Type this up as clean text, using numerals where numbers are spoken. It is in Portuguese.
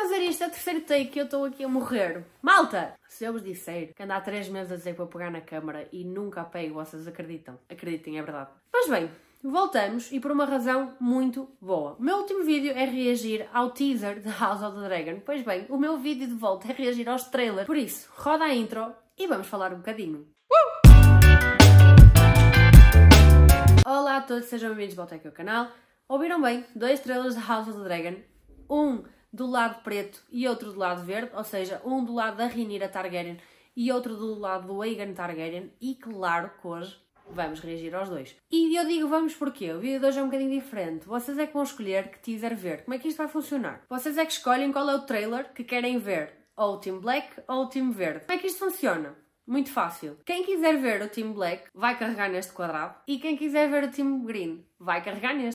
fazer isto, é o terceiro take que eu estou aqui a morrer. Malta, se eu vos disser que ando há 3 meses a dizer para pegar na câmara e nunca a pego, vocês acreditam? Acreditem, é verdade. Mas bem, voltamos e por uma razão muito boa. O meu último vídeo é reagir ao teaser de House of the Dragon. Pois bem, o meu vídeo de volta é reagir aos trailers. Por isso, roda a intro e vamos falar um bocadinho. Olá a todos, sejam bem-vindos de volta aqui ao canal. Ouviram bem? 2 trailers de House of the Dragon. Um do lado preto e outro do lado verde, ou seja, um do lado da Rhaenyra Targaryen e outro do lado do Aegon Targaryen. E claro que hoje vamos reagir aos 2. E eu digo vamos porque o vídeo de hoje é um bocadinho diferente. Vocês é que vão escolher que teaser ver. Como é que isto vai funcionar? Vocês é que escolhem qual é o trailer que querem ver. Ou o Team Black ou o Team Verde. Como é que isto funciona? Muito fácil. Quem quiser ver o Team Black vai carregar neste quadrado e quem quiser ver o Team Green vai carregar neste.